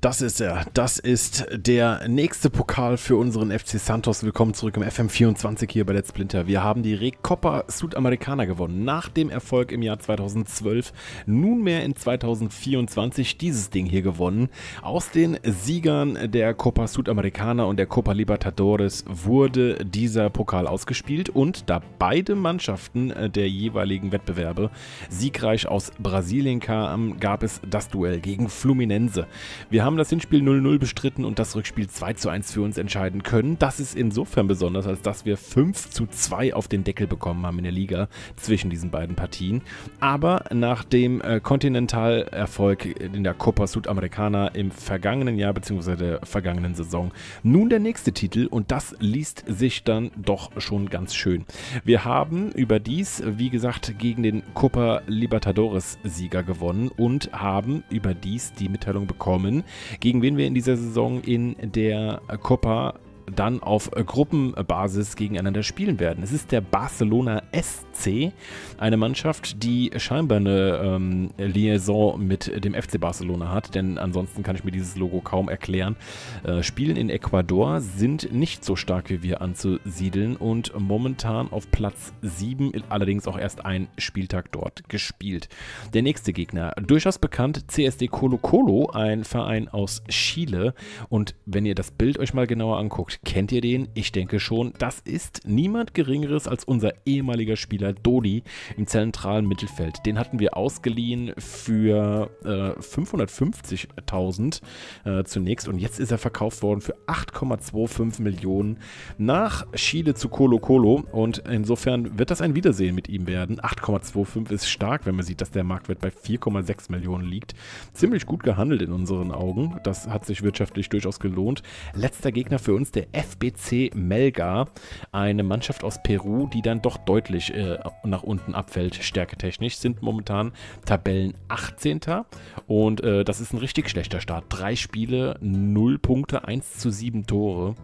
Das ist er. Das ist der nächste Pokal für unseren FC Santos. Willkommen zurück im FM24 hier bei Let's Splinter. Wir haben die Recopa Sudamericana gewonnen. Nach dem Erfolg im Jahr 2012, nunmehr in 2024 dieses Ding hier gewonnen. Aus den Siegern der Copa Sudamericana und der Copa Libertadores wurde dieser Pokal ausgespielt. Und da beide Mannschaften der jeweiligen Wettbewerbe siegreich aus Brasilien kamen, gab es das Duell gegen Fluminense. Wir haben das Hinspiel 0-0 bestritten und das Rückspiel 2-1 für uns entscheiden können. Das ist insofern besonders, als dass wir 5-2 auf den Deckel bekommen haben in der Liga zwischen diesen beiden Partien. Aber nach dem Kontinentalerfolg in der Copa Sudamericana im vergangenen Jahr bzw. der vergangenen Saison nun der nächste Titel, und das liest sich dann doch schon ganz schön. Wir haben überdies, wie gesagt, gegen den Copa Libertadores Sieger gewonnen und haben überdies die Mitteilung bekommen, gegen wen wir in dieser Saison in der Copa dann auf Gruppenbasis gegeneinander spielen werden. Es ist der Barcelona SC, eine Mannschaft, die scheinbar eine Liaison mit dem FC Barcelona hat, denn ansonsten kann ich mir dieses Logo kaum erklären. Spielen in Ecuador, sind nicht so stark wie wir anzusiedeln und momentan auf Platz 7, allerdings auch erst ein Spieltag dort gespielt. Der nächste Gegner, durchaus bekannt, CSD Colo Colo, ein Verein aus Chile, und wenn ihr das Bild euch mal genauer anguckt, kennt ihr den? Ich denke schon. Das ist niemand Geringeres als unser ehemaliger Spieler Dodi im zentralen Mittelfeld. Den hatten wir ausgeliehen für 550.000 zunächst, und jetzt ist er verkauft worden für 8,25 Millionen nach Chile zu Colo Colo, und insofern wird das ein Wiedersehen mit ihm werden. 8,25 ist stark, wenn man sieht, dass der Marktwert bei 4,6 Millionen liegt. Ziemlich gut gehandelt in unseren Augen. Das hat sich wirtschaftlich durchaus gelohnt. Letzter Gegner für uns der FBC Melgar, eine Mannschaft aus Peru, die dann doch deutlich nach unten abfällt, stärketechnisch, sind momentan Tabellen 18. Und das ist ein richtig schlechter Start. 3 Spiele, 0 Punkte, 1:7 Tore.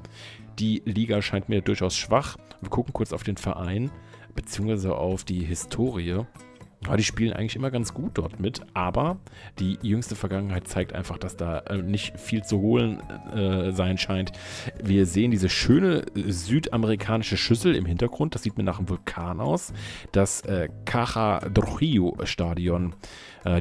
Die Liga scheint mir durchaus schwach. Wir gucken kurz auf den Verein, beziehungsweise auf die Historie. Ja, die spielen eigentlich immer ganz gut dort mit, aber die jüngste Vergangenheit zeigt einfach, dass da nicht viel zu holen sein scheint. Wir sehen diese schöne südamerikanische Schüssel im Hintergrund, das sieht mir nach einem Vulkan aus. Das Caja do Rio Stadion,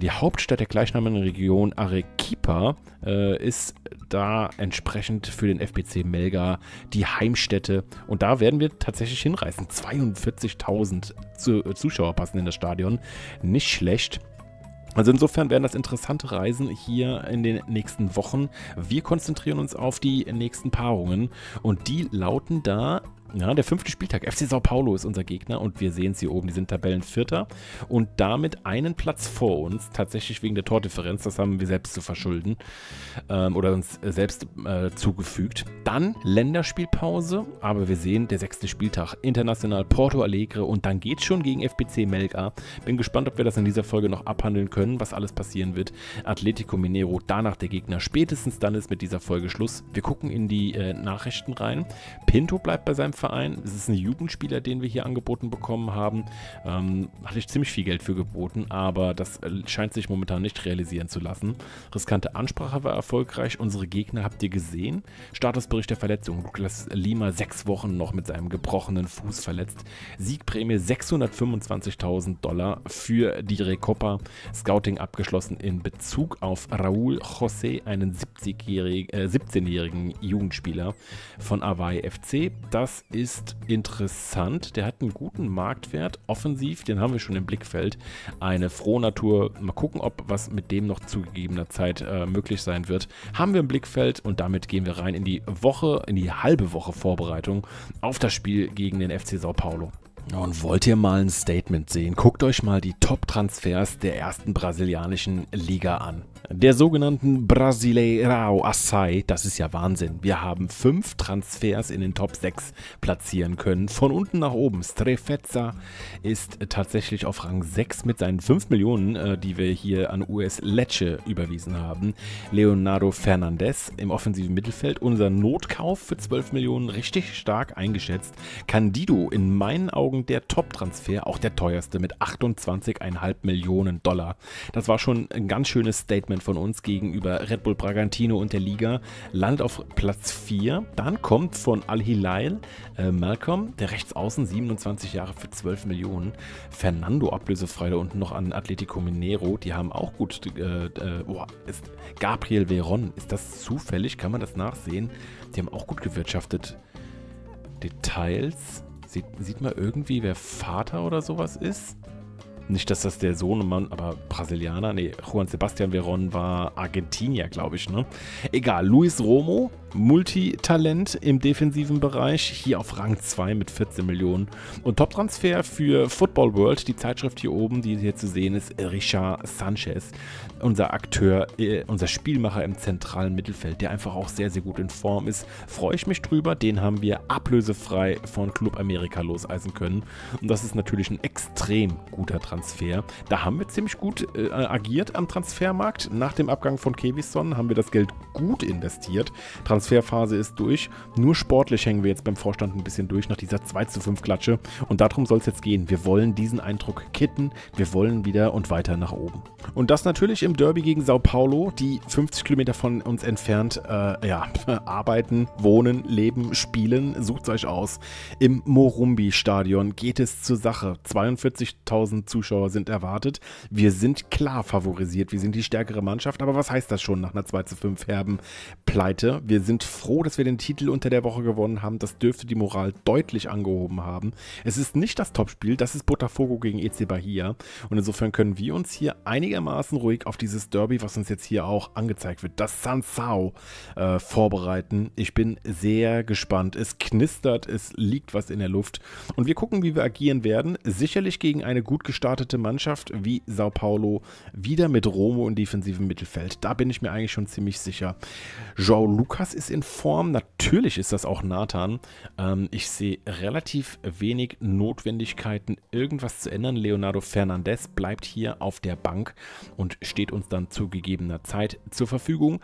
die Hauptstadt der gleichnamigen Region Arequipa, ist da entsprechend für den FBC Melgar die Heimstätte, und da werden wir tatsächlich hinreißen. 42.000 Zuschauer passen in das Stadion. Nicht schlecht. Also insofern werden das interessante Reisen hier in den nächsten Wochen. Wir konzentrieren uns auf die nächsten Paarungen, und die lauten da, ja, der 5. Spieltag. FC Sao Paulo ist unser Gegner, und wir sehen es hier oben, die sind Tabellenvierter und damit einen Platz vor uns, tatsächlich wegen der Tordifferenz, das haben wir selbst zu verschulden oder uns selbst zugefügt. Dann Länderspielpause, aber wir sehen, der 6. Spieltag, Internacional Porto Alegre, und dann geht es schon gegen FBC Melgar. Bin gespannt, ob wir das in dieser Folge noch abhandeln können, was alles passieren wird. Atletico Mineiro, danach der Gegner, spätestens dann ist mit dieser Folge Schluss. Wir gucken in die Nachrichten rein. Pinto bleibt bei seinem Verein. Es ist ein Jugendspieler, den wir hier angeboten bekommen haben. Hatte ich ziemlich viel Geld für geboten, aber das scheint sich momentan nicht realisieren zu lassen. Riskante Ansprache war erfolgreich. Unsere Gegner habt ihr gesehen. Statusbericht der Verletzung. Lucas Lima 6 Wochen noch mit seinem gebrochenen Fuß verletzt. Siegprämie $625.000 für die Recopa. Scouting abgeschlossen in Bezug auf Raul José, einen 17-jährigen Jugendspieler von Hawaii FC. Das ist interessant. Der hat einen guten Marktwert. Offensiv, den haben wir schon im Blickfeld. Eine Frohnatur. Mal gucken, ob was mit dem noch zu gegebener Zeit möglich sein wird. Haben wir im Blickfeld, und damit gehen wir rein in die Woche, in die halbe Woche Vorbereitung auf das Spiel gegen den FC Sao Paulo. Und wollt ihr mal ein Statement sehen? Guckt euch mal die Top-Transfers der ersten brasilianischen Liga an. Der sogenannten Brasileirao Assai, das ist ja Wahnsinn. Wir haben 5 Transfers in den Top 6 platzieren können. Von unten nach oben. Strefezza ist tatsächlich auf Rang 6 mit seinen 5 Millionen, die wir hier an US Lecce überwiesen haben. Leonardo Fernandes im offensiven Mittelfeld. Unser Notkauf für 12 Millionen, richtig stark eingeschätzt. Candido in meinen Augen Tagen der Top-Transfer, auch der teuerste mit 28,5 Millionen Dollar. Das war schon ein ganz schönes Statement von uns gegenüber Red Bull Bragantino und der Liga. Landet auf Platz 4. Dann kommt von Al-Hilal Malcolm, der Rechtsaußen, 27 Jahre für 12 Millionen. Fernando ablösefrei da unten noch an Atletico Mineiro. Die haben auch gut... Gabriel Veron, ist das zufällig? Kann man das nachsehen? Die haben auch gut gewirtschaftet. Details. Sieht man irgendwie, wer Vater oder sowas ist? Nicht, dass das der Sohnemann, aber Brasilianer. Nee, Juan Sebastian Veron war Argentinier, glaube ich, ne? Egal, Luis Romo, Multitalent im defensiven Bereich, hier auf Rang 2 mit 14 Millionen. Und Top-Transfer für Football World, die Zeitschrift hier oben, die hier zu sehen ist, Richard Sanchez, unser Akteur, unser Spielmacher im zentralen Mittelfeld, der einfach auch sehr, sehr gut in Form ist. Freue ich mich drüber, den haben wir ablösefrei von Club America loseisen können. Und das ist natürlich ein extrem guter Transfer. Da haben wir ziemlich gut agiert am Transfermarkt. Nach dem Abgang von Kevison haben wir das Geld gut investiert. Transferphase ist durch. Nur sportlich hängen wir jetzt beim Vorstand ein bisschen durch nach dieser 2:5 Klatsche. Und darum soll es jetzt gehen. Wir wollen diesen Eindruck kitten. Wir wollen wieder und weiter nach oben. Und das natürlich im Derby gegen Sao Paulo, die 50 Kilometer von uns entfernt arbeiten, wohnen, leben, spielen. Sucht es euch aus. Im Morumbi-Stadion geht es zur Sache. 42.000 Zuschauer sind erwartet. Wir sind klar favorisiert. Wir sind die stärkere Mannschaft. Aber was heißt das schon nach einer 2:5 herben Pleite? Wir sind froh, dass wir den Titel unter der Woche gewonnen haben. Das dürfte die Moral deutlich angehoben haben. Es ist nicht das Topspiel, das ist Botafogo gegen EC Bahia. Und insofern können wir uns hier einigermaßen ruhig auf dieses Derby, was uns jetzt hier auch angezeigt wird, das Sansao, vorbereiten. Ich bin sehr gespannt. Es knistert, es liegt was in der Luft. Und wir gucken, wie wir agieren werden. Sicherlich gegen eine gut gestartete Mannschaft wie Sao Paulo. Wieder mit Romo im defensiven Mittelfeld. Da bin ich mir eigentlich schon ziemlich sicher. João Lucas ist in Form, natürlich ist das auch Nathan. Ich sehe relativ wenig Notwendigkeiten, irgendwas zu ändern. Leonardo Fernandes bleibt hier auf der Bank und steht uns dann zu gegebener Zeit zur Verfügung.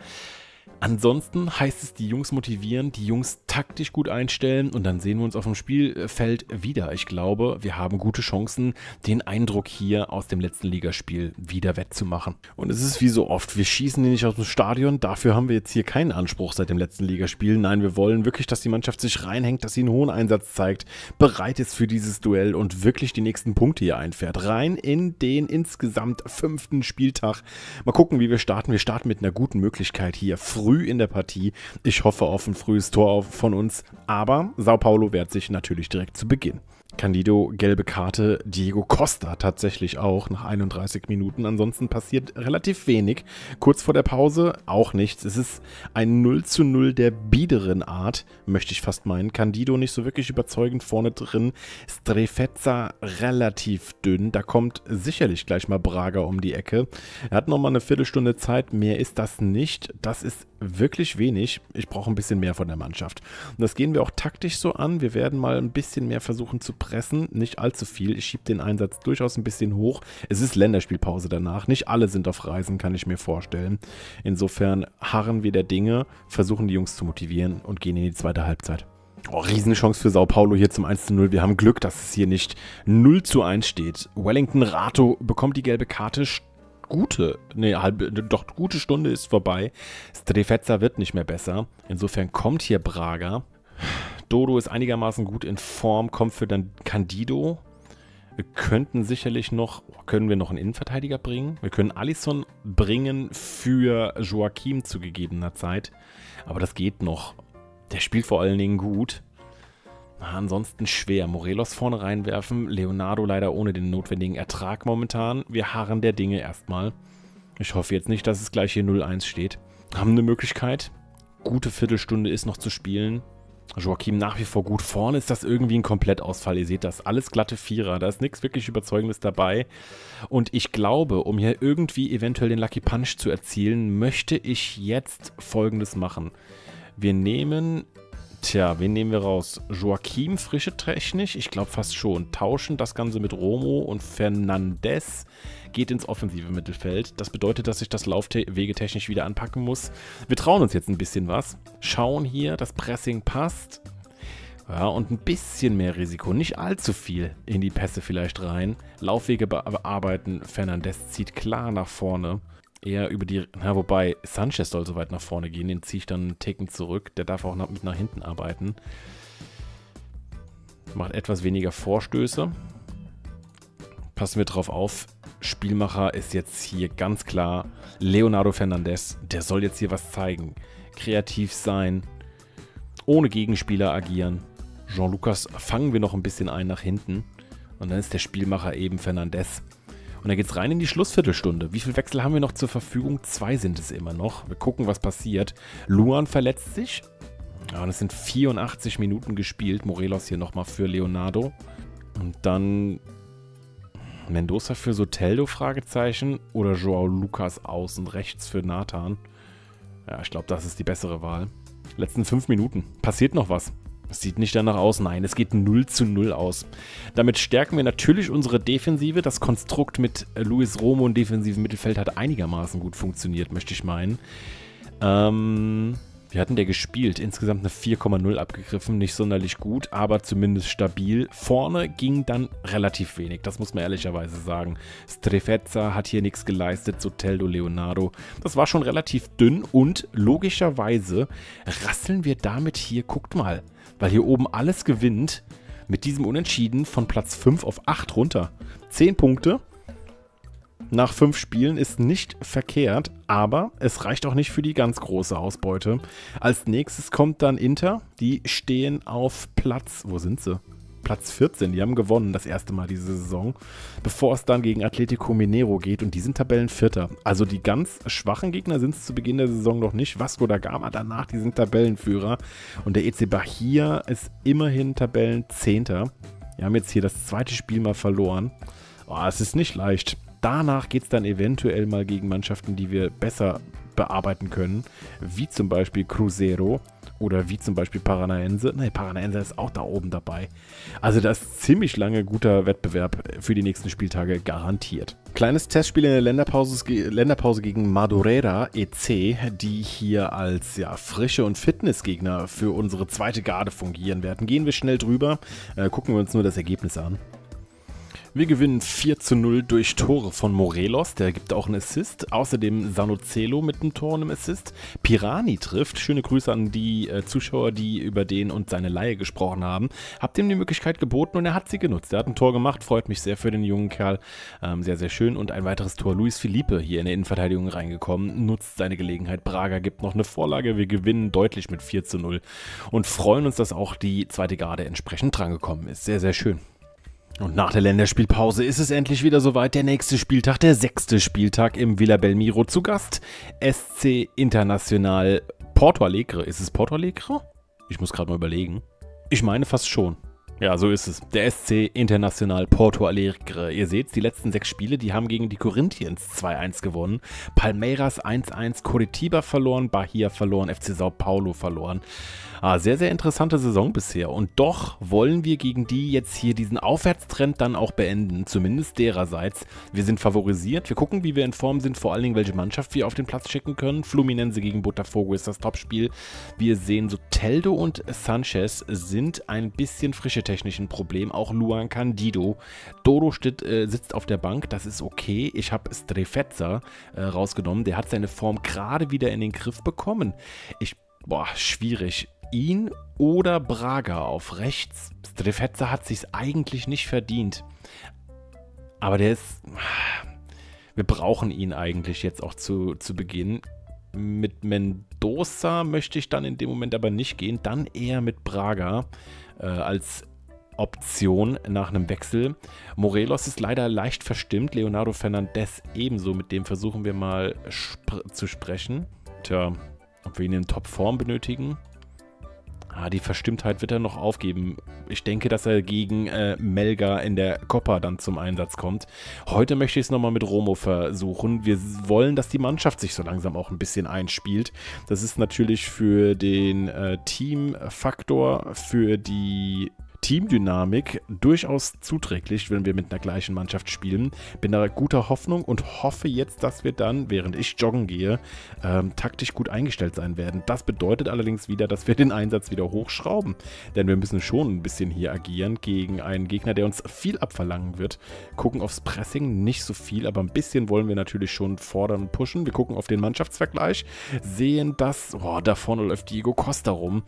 Ansonsten heißt es, die Jungs motivieren, die Jungs taktisch gut einstellen und dann sehen wir uns auf dem Spielfeld wieder. Ich glaube, wir haben gute Chancen, den Eindruck hier aus dem letzten Ligaspiel wieder wettzumachen. Und es ist wie so oft, wir schießen die nicht aus dem Stadion, dafür haben wir jetzt hier keinen Anspruch seit dem letzten Ligaspiel. Nein, wir wollen wirklich, dass die Mannschaft sich reinhängt, dass sie einen hohen Einsatz zeigt, bereit ist für dieses Duell und wirklich die nächsten Punkte hier einfährt. Rein in den insgesamt 5. Spieltag. Mal gucken, wie wir starten. Wir starten mit einer guten Möglichkeit hier früh in der Partie. Ich hoffe auf ein frühes Tor von uns, aber Sao Paulo wehrt sich natürlich direkt zu Beginn. Candido, gelbe Karte, Diego Costa tatsächlich auch nach 31 Minuten. Ansonsten passiert relativ wenig. Kurz vor der Pause auch nichts. Es ist ein 0:0 der biederen Art, möchte ich fast meinen. Candido nicht so wirklich überzeugend vorne drin. Strefezza relativ dünn. Da kommt sicherlich gleich mal Braga um die Ecke. Er hat nochmal eine Viertelstunde Zeit. Mehr ist das nicht. Das ist wirklich wenig. Ich brauche ein bisschen mehr von der Mannschaft. Und das gehen wir auch taktisch so an. Wir werden mal ein bisschen mehr versuchen zu pressen. Nicht allzu viel. Ich schiebe den Einsatz durchaus ein bisschen hoch. Es ist Länderspielpause danach. Nicht alle sind auf Reisen, kann ich mir vorstellen. Insofern harren wir der Dinge, versuchen die Jungs zu motivieren und gehen in die zweite Halbzeit. Oh, Riesenchance für Sao Paulo hier zum 1:0. Wir haben Glück, dass es hier nicht 0:1 steht. Wellington Rato bekommt die gelbe Karte. Gute Stunde ist vorbei. Strefezza wird nicht mehr besser. Insofern kommt hier Braga. Dodo ist einigermaßen gut in Form, kommt für dann Candido. Wir könnten sicherlich noch, können wir noch einen Innenverteidiger bringen? Wir können Alisson bringen für Joachim zu gegebener Zeit. Aber das geht noch. Der spielt vor allen Dingen gut. Ansonsten schwer. Morelos vorne reinwerfen. Leonardo leider ohne den notwendigen Ertrag momentan. Wir harren der Dinge erstmal. Ich hoffe jetzt nicht, dass es gleich hier 0:1 steht. Haben eine Möglichkeit. Gute Viertelstunde ist noch zu spielen. Joachim nach wie vor gut. Vorne ist das irgendwie ein Komplettausfall. Ihr seht das. Alles glatte Vierer. Da ist nichts wirklich Überzeugendes dabei. Und ich glaube, um hier irgendwie eventuell den Lucky Punch zu erzielen, möchte ich jetzt Folgendes machen. Wir nehmen... Tja, wen nehmen wir raus? Joachim, frische technisch? Ich glaube fast schon. Tauschen das Ganze mit Romo und Fernandes geht ins offensive Mittelfeld. Das bedeutet, dass ich das Laufwege technisch wieder anpacken muss. Wir trauen uns jetzt ein bisschen was. Schauen hier, das Pressing passt. Ja, und ein bisschen mehr Risiko, nicht allzu viel in die Pässe vielleicht rein. Laufwege bearbeiten, Fernandes zieht klar nach vorne. Eher über die, na, wobei Sanchez soll so weit nach vorne gehen, den ziehe ich dann einen Ticken zurück. Der darf auch mit nach hinten arbeiten. Macht etwas weniger Vorstöße. Passen wir drauf auf. Spielmacher ist jetzt hier ganz klar Leonardo Fernandes. Der soll jetzt hier was zeigen. Kreativ sein. Ohne Gegenspieler agieren. Jean-Lucas fangen wir noch ein bisschen ein nach hinten. Und dann ist der Spielmacher eben Fernandes. Und dann geht's rein in die Schlussviertelstunde. Wie viele Wechsel haben wir noch zur Verfügung? 2 sind es immer noch. Wir gucken, was passiert. Luan verletzt sich. Ja, und es sind 84 Minuten gespielt. Morelos hier nochmal für Leonardo. Und dann Mendoza für Soteldo, Fragezeichen. Oder João Lucas außen rechts für Nathan. Ja, ich glaube, das ist die bessere Wahl. Letzten 5 Minuten. Passiert noch was? Es sieht nicht danach aus. Nein, es geht 0:0 aus. Damit stärken wir natürlich unsere Defensive. Das Konstrukt mit Luis Romo im defensiven Mittelfeld hat einigermaßen gut funktioniert, möchte ich meinen. Wir hatten der gespielt. Insgesamt eine 4,0 abgegriffen. Nicht sonderlich gut, aber zumindest stabil. Vorne ging dann relativ wenig. Das muss man ehrlicherweise sagen. Strefezza hat hier nichts geleistet. Soteldo, Leonardo. Das war schon relativ dünn und logischerweise rasseln wir damit hier. Guckt mal, weil hier oben alles gewinnt. Mit diesem Unentschieden von Platz 5 auf 8 runter. 10 Punkte. Nach 5 Spielen ist nicht verkehrt, aber es reicht auch nicht für die ganz große Ausbeute. Als nächstes kommt dann Inter. Die stehen auf Platz, wo sind sie? Platz 14. Die haben gewonnen das erste Mal diese Saison, bevor es dann gegen Atletico Mineiro geht und die sind Tabellenvierter. Also die ganz schwachen Gegner sind es zu Beginn der Saison noch nicht. Vasco da Gama danach, die sind Tabellenführer und der EC Bahia ist immerhin Tabellenzehnter. Wir haben jetzt hier das zweite Spiel mal verloren. Oh, es ist nicht leicht. Danach geht es dann eventuell mal gegen Mannschaften, die wir besser bearbeiten können, wie zum Beispiel Cruzeiro oder wie zum Beispiel Paranaense. Nein, Paranaense ist auch da oben dabei. Also da ist ziemlich lange guter Wettbewerb für die nächsten Spieltage garantiert. Kleines Testspiel in der Länderpause gegen Madureira EC, die hier als ja, Frische- und Fitnessgegner für unsere zweite Garde fungieren werden. Gehen wir schnell drüber, gucken wir uns nur das Ergebnis an. Wir gewinnen 4:0 durch Tore von Morelos, der gibt auch einen Assist. Außerdem Sanocello mit einem Tor und einem Assist. Pirani trifft. Schöne Grüße an die Zuschauer, die über den und seine Leihe gesprochen haben. Habt ihm die Möglichkeit geboten und er hat sie genutzt. Er hat ein Tor gemacht, freut mich sehr für den jungen Kerl. Sehr, sehr schön. Und ein weiteres Tor. Luis Felipe hier in der Innenverteidigung reingekommen, nutzt seine Gelegenheit. Braga gibt noch eine Vorlage. Wir gewinnen deutlich mit 4:0 und freuen uns, dass auch die zweite Garde entsprechend drangekommen ist. Sehr, sehr schön. Und nach der Länderspielpause ist es endlich wieder soweit. Der nächste Spieltag, der 6. Spieltag im Villa Belmiro zu Gast. SC Internacional Porto Alegre. Ist es Porto Alegre? Ich muss gerade mal überlegen. Ich meine fast schon. Ja, so ist es. Der SC Internacional Porto Alegre. Ihr seht, die letzten 6 Spiele, die haben gegen die Corinthians 2:1 gewonnen. Palmeiras 1:1, Coritiba verloren, Bahia verloren, FC Sao Paulo verloren. Ah, sehr, sehr interessante Saison bisher. Und doch wollen wir gegen die jetzt hier diesen Aufwärtstrend dann auch beenden. Zumindest dererseits. Wir sind favorisiert. Wir gucken, wie wir in Form sind. Vor allen Dingen, welche Mannschaft wir auf den Platz schicken können. Fluminense gegen Botafogo ist das Topspiel. Wir sehen, Soteldo und Sanchez sind ein bisschen frische technischen Problem. Auch Luan Candido. Dodo sitzt auf der Bank. Das ist okay. Ich habe Strefezza rausgenommen. Der hat seine Form gerade wieder in den Griff bekommen. Schwierig. Ihn oder Braga auf rechts. Strefezza hat sich's eigentlich nicht verdient. Aber der ist... Wir brauchen ihn eigentlich jetzt auch zu Beginn. Mit Mendoza möchte ich dann in dem Moment aber nicht gehen. Dann eher mit Braga als Option nach einem Wechsel. Morelos ist leider leicht verstimmt. Leonardo Fernandes ebenso. Mit dem versuchen wir mal zu sprechen. Tja, ob wir ihn in Topform benötigen... Ah, die Verstimmtheit wird er noch aufgeben. Ich denke, dass er gegen Melgar in der Copa dann zum Einsatz kommt. Heute möchte ich es nochmal mit Romo versuchen. Wir wollen, dass die Mannschaft sich so langsam auch ein bisschen einspielt. Das ist natürlich für den Teamfaktor, für die Teamdynamik durchaus zuträglich, wenn wir mit einer gleichen Mannschaft spielen. Bin da guter Hoffnung und hoffe jetzt, dass wir dann, während ich joggen gehe, taktisch gut eingestellt sein werden. Das bedeutet allerdings wieder, dass wir den Einsatz wieder hochschrauben, denn wir müssen schon ein bisschen hier agieren gegen einen Gegner, der uns viel abverlangen wird. Gucken aufs Pressing, nicht so viel, aber ein bisschen wollen wir natürlich schon fordern und pushen. Wir gucken auf den Mannschaftsvergleich, sehen, dass da vorne läuft Diego Costa rum,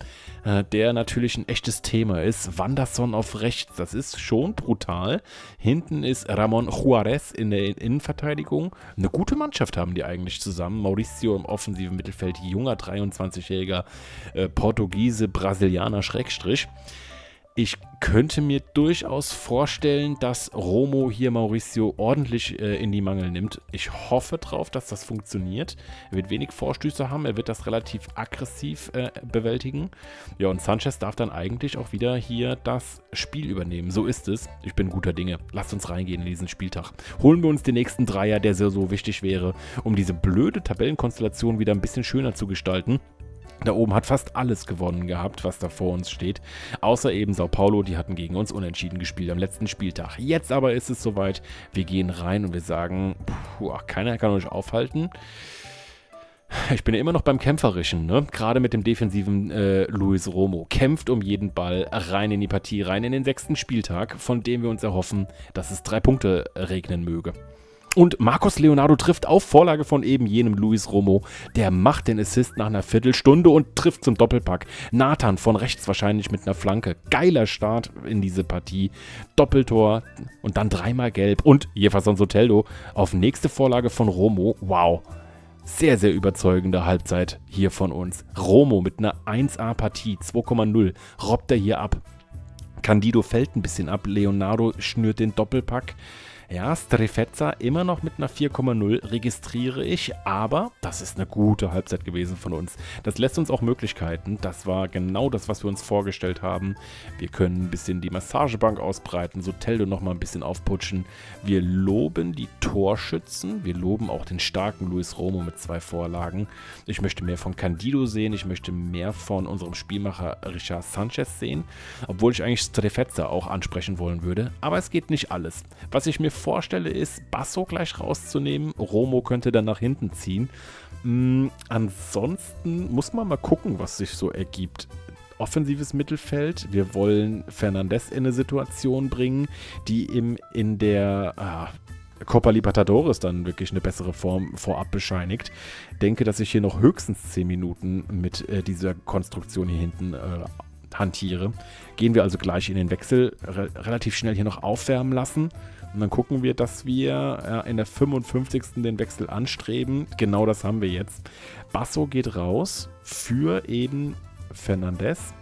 der natürlich ein echtes Thema ist. Wanderson auf rechts, das ist schon brutal. Hinten ist Ramon Juarez in der Innenverteidigung. Eine gute Mannschaft haben die eigentlich zusammen. Mauricio im offensiven Mittelfeld, junger 23-jähriger Portugiese, Brasilianer Schrägstrich. Ich könnte mir durchaus vorstellen, dass Romo hier Mauricio ordentlich in die Mangel nimmt. Ich hoffe drauf, dass das funktioniert. Er wird wenig Vorstöße haben, er wird das relativ aggressiv bewältigen. Ja, und Sanchez darf dann eigentlich auch wieder hier das Spiel übernehmen. So ist es. Ich bin guter Dinge. Lasst uns reingehen in diesen Spieltag. Holen wir uns den nächsten Dreier, der sehr so wichtig wäre, um diese blöde Tabellenkonstellation wieder ein bisschen schöner zu gestalten. Da oben hat fast alles gewonnen gehabt, was da vor uns steht, außer eben Sao Paulo, die hatten gegen uns unentschieden gespielt am letzten Spieltag. Jetzt aber ist es soweit, wir gehen rein und wir sagen, keiner kann euch aufhalten. Ich bin ja immer noch beim Kämpferischen, ne? Gerade mit dem defensiven Luis Romo. Kämpft um jeden Ball, rein in die Partie, rein in den 6. Spieltag, von dem wir uns erhoffen, dass es 3 Punkte regnen möge. Und Marcos Leonardo trifft auf Vorlage von eben jenem Luis Romo. Der macht den Assist nach einer Viertelstunde und trifft zum Doppelpack. Nathan von rechts wahrscheinlich mit einer Flanke. Geiler Start in diese Partie. Doppeltor und dann 3-mal gelb. Und Jefferson Soteldo auf nächste Vorlage von Romo. Wow. Sehr, sehr überzeugende Halbzeit hier von uns. Romo mit einer 1A-Partie. 2,0. Robbt er hier ab. Candido fällt ein bisschen ab. Leonardo schnürt den Doppelpack. Ja, Strefezza immer noch mit einer 4,0 registriere ich, aber das ist eine gute Halbzeit gewesen von uns. Das lässt uns auch Möglichkeiten, das war genau das, was wir uns vorgestellt haben. Wir können ein bisschen die Massagebank ausbreiten, Soteldo nochmal ein bisschen aufputschen. Wir loben die Torschützen, wir loben auch den starken Luis Romo mit 2 Vorlagen. Ich möchte mehr von Candido sehen, ich möchte mehr von unserem Spielmacher Richard Sanchez sehen, obwohl ich eigentlich Strefezza auch ansprechen wollen würde, aber es geht nicht alles. Was ich mir vorstelle, ist, Basso gleich rauszunehmen. Romo könnte dann nach hinten ziehen. Ansonsten muss man mal gucken, was sich so ergibt. Offensives Mittelfeld. Wir wollen Fernandes in eine Situation bringen, die ihm in der Copa Libertadores dann wirklich eine bessere Form vorab bescheinigt. Denke, dass ich hier noch höchstens 10 Minuten mit dieser Konstruktion hier hinten hantiere. Gehen wir also gleich in den Wechsel. Relativ schnell hier noch aufwärmen lassen. Und dann gucken wir, dass wir in der 55. den Wechsel anstreben. Genau das haben wir jetzt. Basso geht raus für eben Fernandes.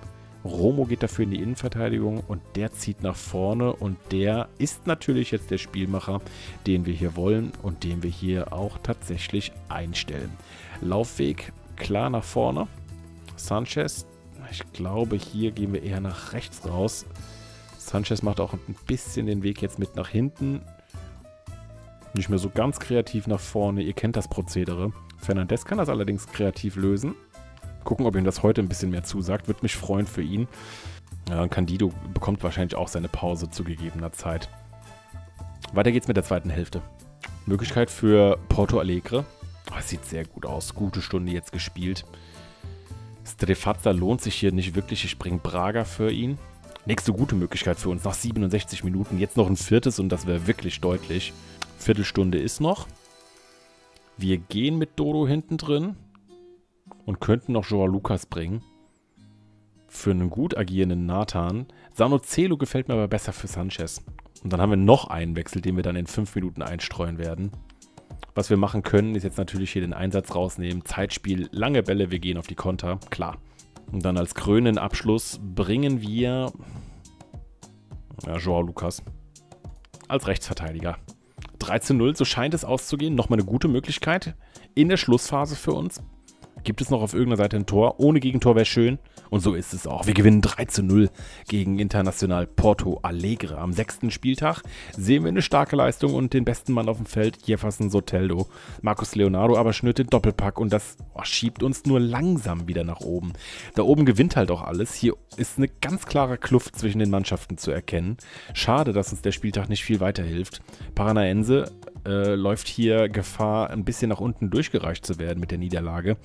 Romo geht dafür in die Innenverteidigung und der zieht nach vorne. Und der ist natürlich jetzt der Spielmacher, den wir hier wollen und den wir hier auch tatsächlich einstellen. Laufweg klar nach vorne. Sanchez, ich glaube, hier gehen wir eher nach rechts raus. Sanchez macht auch ein bisschen den Weg jetzt mit nach hinten. Nicht mehr so ganz kreativ nach vorne. Ihr kennt das Prozedere. Fernandes kann das allerdings kreativ lösen. Gucken, ob ihm das heute ein bisschen mehr zusagt. Würde mich freuen für ihn. Ja, Candido bekommt wahrscheinlich auch seine Pause zu gegebener Zeit. Weiter geht's mit der zweiten Hälfte. Möglichkeit für Porto Alegre. Das sieht sehr gut aus. Gute Stunde jetzt gespielt. Strefazza lohnt sich hier nicht wirklich. Ich bringe Braga für ihn. Nächste gute Möglichkeit für uns nach 67 Minuten. Jetzt noch ein 4. und das wäre wirklich deutlich. Viertelstunde ist noch. Wir gehen mit Dodo hinten drin und könnten noch João Lucas bringen. Für einen gut agierenden Nathan. Sanocelo gefällt mir aber besser für Sanchez. Und dann haben wir noch einen Wechsel, den wir dann in 5 Minuten einstreuen werden. Was wir machen können, ist jetzt natürlich hier den Einsatz rausnehmen. Zeitspiel, lange Bälle, wir gehen auf die Konter, klar. Und dann als krönenden Abschluss bringen wir João Lucas als Rechtsverteidiger. 13-0, so scheint es auszugehen. Nochmal eine gute Möglichkeit in der Schlussphase für uns. Gibt es noch auf irgendeiner Seite ein Tor? Ohne Gegentor wäre schön. Und so ist es auch. Wir gewinnen 3:0 gegen Internacional Porto Alegre. Am 6. Spieltag sehen wir eine starke Leistung und den besten Mann auf dem Feld, Jefferson Soteldo. Marcos Leonardo aber schnürt den Doppelpack und das schiebt uns nur langsam wieder nach oben. Da oben gewinnt halt auch alles. Hier ist eine ganz klare Kluft zwischen den Mannschaften zu erkennen. Schade, dass uns der Spieltag nicht viel weiterhilft. Paranaense läuft hier Gefahr, ein bisschen nach unten durchgereicht zu werden mit der Niederlage.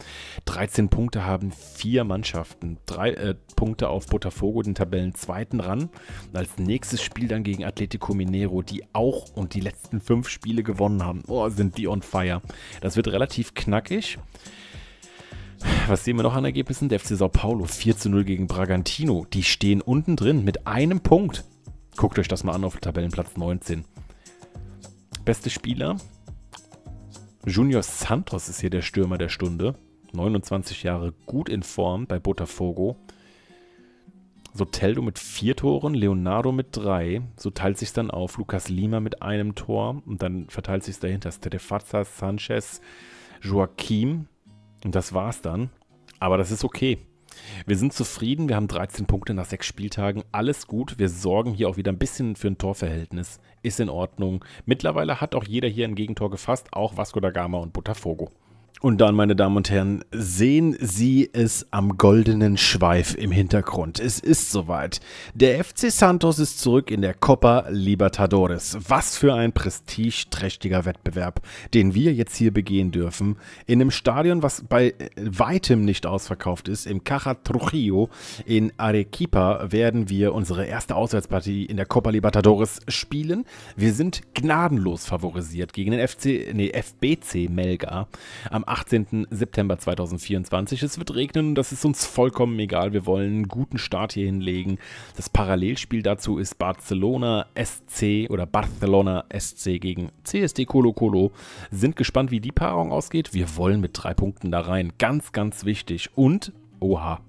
13 Punkte haben 4 Mannschaften. 3 Punkte auf Botafogo, den Tabellenzweiten ran. Und als nächstes Spiel dann gegen Atletico Mineiro, die auch und die letzten 5 Spiele gewonnen haben. Oh, sind die on fire. Das wird relativ knackig. Was sehen wir noch an Ergebnissen? Der FC Sao Paulo 4:0 gegen Bragantino. Die stehen unten drin mit einem Punkt. Guckt euch das mal an auf Tabellenplatz 19. Beste Spieler, Junior Santos ist hier der Stürmer der Stunde. 29 Jahre, gut in Form bei Botafogo. Soteldo mit 4 Toren, Leonardo mit 3. So teilt sich dann auf. Lucas Lima mit einem Tor und dann verteilt sich dahinter Stefazza, Sanchez, Joaquim. Und das war's dann. Aber das ist okay. Wir sind zufrieden, wir haben 13 Punkte nach 6 Spieltagen, alles gut, wir sorgen hier auch wieder ein bisschen für ein Torverhältnis, ist in Ordnung. Mittlerweile hat auch jeder hier ein Gegentor gefasst, auch Vasco da Gama und Botafogo. Und dann, meine Damen und Herren, sehen Sie es am goldenen Schweif im Hintergrund. Es ist soweit. Der FC Santos ist zurück in der Copa Libertadores. Was für ein prestigeträchtiger Wettbewerb, den wir jetzt hier begehen dürfen. In einem Stadion, was bei weitem nicht ausverkauft ist, im Caja do Rio in Arequipa, werden wir unsere erste Auswärtspartie in der Copa Libertadores spielen. Wir sind gnadenlos favorisiert gegen den FBC Melgar am 18. September 2024. Es wird regnen und das ist uns vollkommen egal. Wir wollen einen guten Start hier hinlegen. Das Parallelspiel dazu ist Barcelona SC gegen CSD Colo Colo. Sind gespannt, wie die Paarung ausgeht. Wir wollen mit 3 Punkten da rein. Ganz, ganz wichtig. Und, oha,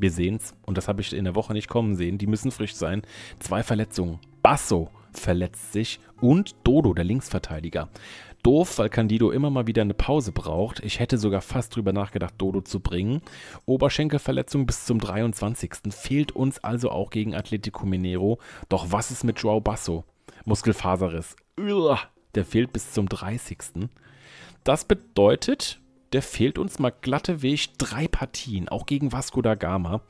wir sehen's. Und das habe ich in der Woche nicht kommen sehen. Die müssen frisch sein. 2 Verletzungen. Basso verletzt sich und Dodo, der Linksverteidiger. Doof, weil Candido immer mal wieder eine Pause braucht. Ich hätte sogar fast drüber nachgedacht, Dodo zu bringen. Oberschenkelverletzung bis zum 23. Fehlt uns also auch gegen Atletico Mineiro. Doch was ist mit João Basso? Muskelfaserriss. Der fehlt bis zum 30. Das bedeutet, der fehlt uns mal glatte Weg 3 Partien, auch gegen Vasco da Gama.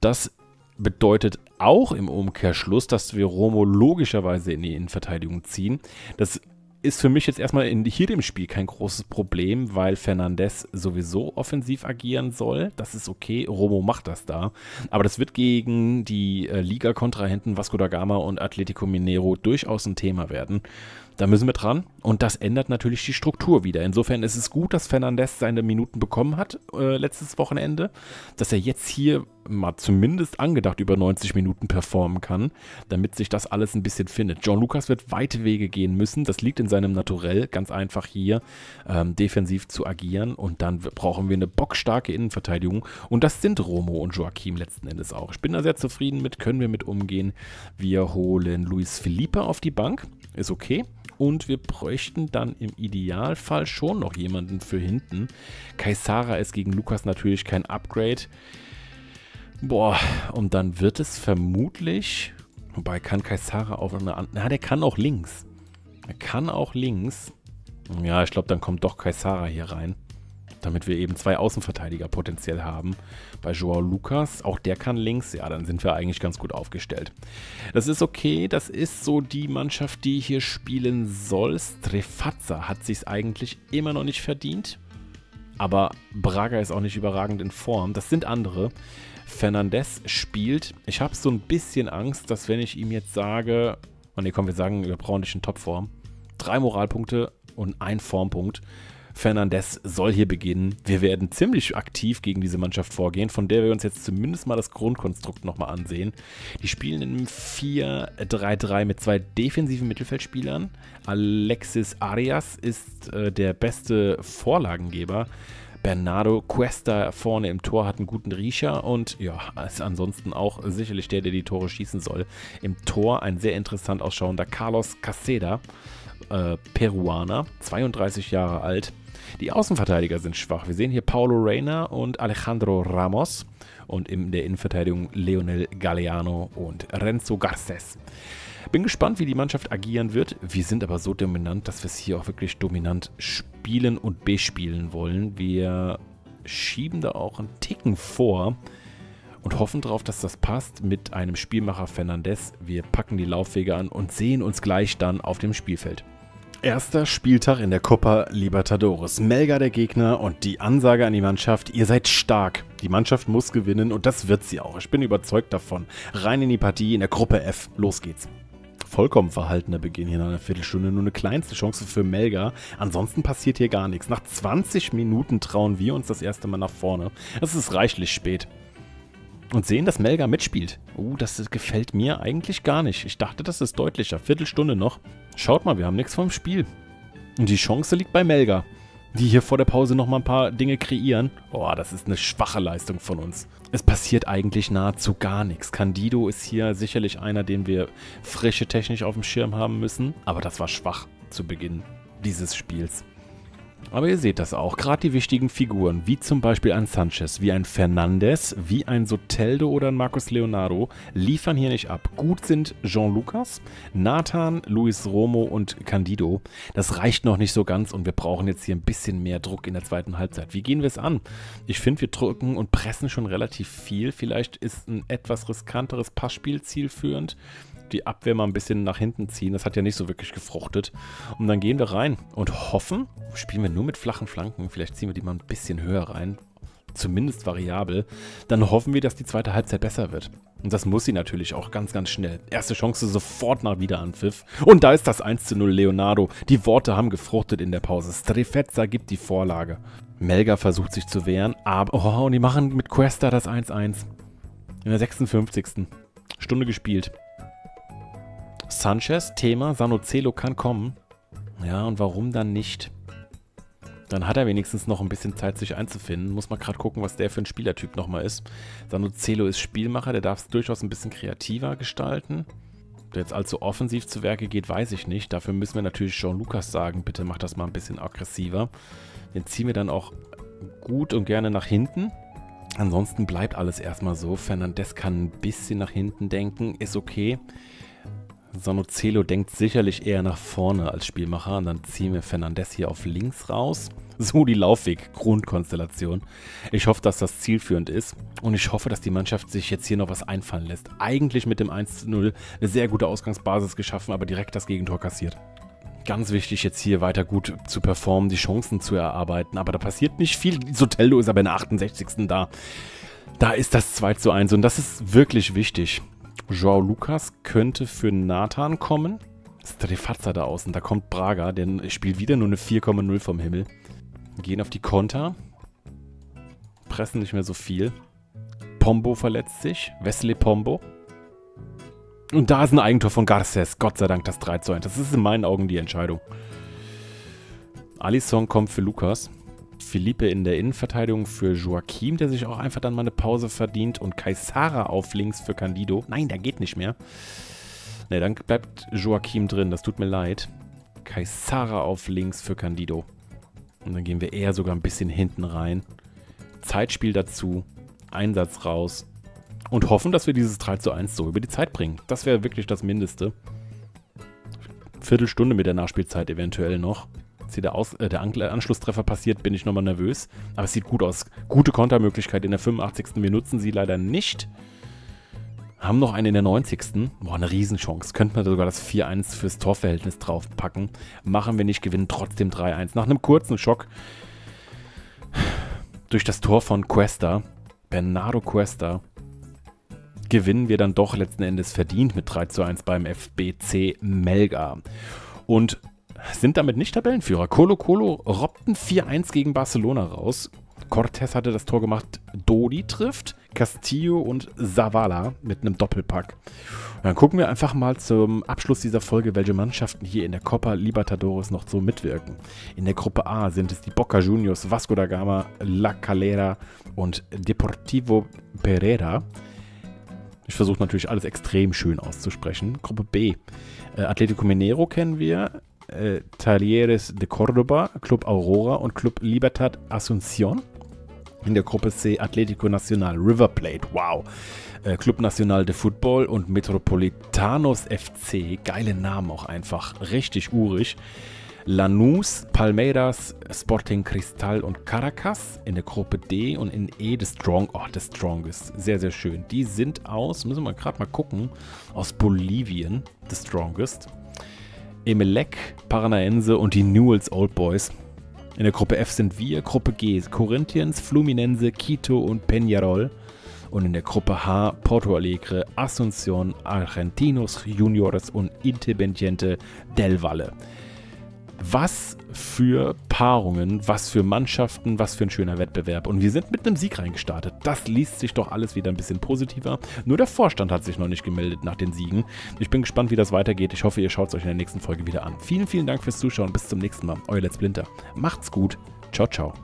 Das bedeutet auch im Umkehrschluss, dass wir Romo logischerweise in die Innenverteidigung ziehen. Das ist für mich jetzt erstmal in hier dem Spiel kein großes Problem, weil Fernandes sowieso offensiv agieren soll. Das ist okay, Romo macht das da. Aber das wird gegen die Liga-Kontrahenten Vasco da Gama und Atletico Mineiro durchaus ein Thema werden. Da müssen wir dran und das ändert natürlich die Struktur wieder. Insofern ist es gut, dass Fernandes seine Minuten bekommen hat letztes Wochenende, dass er jetzt hier mal zumindest angedacht über 90 Minuten performen kann, damit sich das alles ein bisschen findet. John Lucas wird weite Wege gehen müssen, das liegt in seinem Naturell, ganz einfach hier defensiv zu agieren und dann brauchen wir eine bockstarke Innenverteidigung und das sind Romo und Joaquim letzten Endes auch. Ich bin da sehr zufrieden mit, können wir mit umgehen. Wir holen Luis Felipe auf die Bank, ist okay. Und wir bräuchten dann im Idealfall schon noch jemanden für hinten. Kaysara ist gegen Lucas natürlich kein Upgrade. Boah, und dann wird es vermutlich... Wobei kann Kaysara auf eine andere... Na, der kann auch links. Er kann auch links. Ja, ich glaube, dann kommt doch Kaysara hier rein. Damit wir eben 2 Außenverteidiger potenziell haben. Bei João Lucas, auch der kann links, ja, dann sind wir eigentlich ganz gut aufgestellt. Das ist okay, das ist so die Mannschaft, die hier spielen soll. Trefazza hat sich es eigentlich immer noch nicht verdient, aber Braga ist auch nicht überragend in Form, das sind andere. Fernandes spielt, ich habe so ein bisschen Angst, dass wenn ich ihm jetzt sage, oh ne, komm, wir sagen, wir brauchen nicht in Topform, 3 Moralpunkte und 1 Formpunkt. Fernandes soll hier beginnen. Wir werden ziemlich aktiv gegen diese Mannschaft vorgehen, von der wir uns jetzt zumindest mal das Grundkonstrukt nochmal ansehen. Die spielen in einem 4-3-3 mit 2 defensiven Mittelfeldspielern. Alexis Arias ist der beste Vorlagengeber. Bernardo Cuesta vorne im Tor hat einen guten Riecher und ja, ist ansonsten auch sicherlich der, der die Tore schießen soll. Im Tor ein sehr interessant ausschauender Carlos Caseda, Peruaner, 32 Jahre alt. Die Außenverteidiger sind schwach. Wir sehen hier Paulo Reina und Alejandro Ramos und in der Innenverteidigung Leonel Galeano und Renzo Garces. Bin gespannt, wie die Mannschaft agieren wird. Wir sind aber so dominant, dass wir es hier auch wirklich dominant spielen und bespielen wollen. Wir schieben da auch einen Ticken vor und hoffen darauf, dass das passt mit einem Spielmacher Fernandes. Wir packen die Laufwege an und sehen uns gleich dann auf dem Spielfeld. Erster Spieltag in der Copa Libertadores. Melgar der Gegner und die Ansage an die Mannschaft, ihr seid stark. Die Mannschaft muss gewinnen und das wird sie auch. Ich bin überzeugt davon. Rein in die Partie in der Gruppe F. Los geht's. Vollkommen verhaltener Beginn hier nach einer Viertelstunde. Nur eine kleinste Chance für Melgar. Ansonsten passiert hier gar nichts. Nach 20 Minuten trauen wir uns das erste Mal nach vorne. Das ist reichlich spät. Und sehen, dass Melgar mitspielt. Das gefällt mir eigentlich gar nicht. Ich dachte, das ist deutlicher. Viertelstunde noch. Schaut mal, wir haben nichts vom Spiel. Und die Chance liegt bei Melgar, die hier vor der Pause nochmal ein paar Dinge kreieren. Das ist eine schwache Leistung von uns. Es passiert eigentlich nahezu gar nichts. Candido ist hier sicherlich einer, den wir frische technisch auf dem Schirm haben müssen. Aber das war schwach zu Beginn dieses Spiels. Aber ihr seht das auch. Gerade die wichtigen Figuren, wie zum Beispiel ein Sanchez, wie ein Fernandes, wie ein Soteldo oder ein Marcos Leonardo, liefern hier nicht ab. Gut sind Jean Lucas, Nathan, Luis Romo und Candido. Das reicht noch nicht so ganz und wir brauchen jetzt hier ein bisschen mehr Druck in der zweiten Halbzeit. Wie gehen wir es an? Ich finde, wir drücken und pressen schon relativ viel. Vielleicht ist ein etwas riskanteres Passspiel zielführend. Die Abwehr mal ein bisschen nach hinten ziehen. Das hat ja nicht so wirklich gefruchtet. Und dann gehen wir rein und hoffen, spielen wir nur mit flachen Flanken. Vielleicht ziehen wir die mal ein bisschen höher rein. Zumindest variabel. Dann hoffen wir, dass die zweite Halbzeit besser wird. Und das muss sie natürlich auch ganz, ganz schnell. Erste Chance sofort nach Wiederanpfiff. Und da ist das 1:0 Leonardo. Die Worte haben gefruchtet in der Pause. Strefezza gibt die Vorlage. Melgar versucht sich zu wehren. Aber und die machen mit Cuesta das 1:1. In der 56. Stunde gespielt. Sanchez, Thema, Sanocelo kann kommen. Ja, und warum dann nicht? Dann hat er wenigstens noch ein bisschen Zeit, sich einzufinden. Muss man gerade gucken, was der für ein Spielertyp nochmal ist. Sanocelo ist Spielmacher, der darf es durchaus ein bisschen kreativer gestalten. Ob der jetzt allzu offensiv zu Werke geht, weiß ich nicht. Dafür müssen wir natürlich Jean Lucas sagen, bitte mach das mal ein bisschen aggressiver. Den ziehen wir dann auch gut und gerne nach hinten. Ansonsten bleibt alles erstmal so. Fernandes kann ein bisschen nach hinten denken, ist okay. Sanocelo denkt sicherlich eher nach vorne als Spielmacher. Und dann ziehen wir Fernandes hier auf links raus. So die Laufweg-Grundkonstellation. Ich hoffe, dass das zielführend ist. Und ich hoffe, dass die Mannschaft sich jetzt hier noch was einfallen lässt. Eigentlich mit dem 1:0 eine sehr gute Ausgangsbasis geschaffen, aber direkt das Gegentor kassiert. Ganz wichtig jetzt hier weiter gut zu performen, die Chancen zu erarbeiten. Aber da passiert nicht viel. Soteldo ist aber in der 68. da. Da ist das 2:1 und das ist wirklich wichtig. João Lucas könnte für Nathan kommen. Strefazza da außen, da kommt Braga, der spielt wieder nur eine 4,0 vom Himmel. Gehen auf die Konter. Pressen nicht mehr so viel. Pombo verletzt sich, Wesley Pombo. Und da ist ein Eigentor von Garces, Gott sei Dank das 3:1. Das ist in meinen Augen die Entscheidung. Alisson kommt für Lucas. Felipe in der Innenverteidigung für Joaquim, der sich auch einfach dann mal eine Pause verdient. Und Caixara auf links für Candido. Nein, der geht nicht mehr. Ne, dann bleibt Joaquim drin. Das tut mir leid. Caixara auf links für Candido. Und dann gehen wir eher sogar ein bisschen hinten rein. Zeitspiel dazu. Einsatz raus. Und hoffen, dass wir dieses 3:1 so über die Zeit bringen. Das wäre wirklich das Mindeste. Viertelstunde mit der Nachspielzeit eventuell noch. Jetzt hier der Anschlusstreffer passiert, bin ich nochmal nervös. Aber es sieht gut aus. Gute Kontermöglichkeit in der 85. Wir nutzen sie leider nicht. Haben noch eine in der 90. Eine Riesenchance. Könnte man sogar das 4:1 fürs Torverhältnis draufpacken. Machen wir nicht, gewinnen trotzdem 3:1. Nach einem kurzen Schock durch das Tor von Cuesta, Bernardo Cuesta, gewinnen wir dann doch letzten Endes verdient mit 3:1 beim FBC Melgar. Und sind damit nicht Tabellenführer. Colo Colo robbten 4:1 gegen Barcelona raus. Cortés hatte das Tor gemacht. Dodi trifft. Castillo und Zavala mit einem Doppelpack. Und dann gucken wir einfach mal zum Abschluss dieser Folge, welche Mannschaften hier in der Copa Libertadores noch so mitwirken. In der Gruppe A sind es die Boca Juniors, Vasco da Gama, La Calera und Deportivo Pereira. Ich versuche natürlich alles extrem schön auszusprechen. Gruppe B. Atletico Mineiro kennen wir. Talleres de Córdoba, Club Aurora und Club Libertad Asunción. In der Gruppe C Atlético Nacional, River Plate, wow. Club Nacional de Fútbol und Metropolitanos FC, geile Namen auch einfach, richtig urig. Lanús, Palmeiras, Sporting Cristal und Caracas in der Gruppe D und in E The Strongest, sehr, sehr schön. Die sind aus, müssen wir gerade mal gucken, aus Bolivien, The Strongest. Emelec, Paranaense und die Newell's Old Boys. In der Gruppe F sind wir, Gruppe G Corinthians, Fluminense, Quito und Peñarol. Und in der Gruppe H Porto Alegre, Asunción, Argentinos Juniores und Independiente del Valle. Was für Paarungen, was für Mannschaften, was für ein schöner Wettbewerb. Und wir sind mit einem Sieg reingestartet. Das liest sich doch alles wieder ein bisschen positiver. Nur der Vorstand hat sich noch nicht gemeldet nach den Siegen. Ich bin gespannt, wie das weitergeht. Ich hoffe, ihr schaut es euch in der nächsten Folge wieder an. Vielen, vielen Dank fürs Zuschauen. Bis zum nächsten Mal. Euer Let's Splinter. Macht's gut. Ciao, ciao.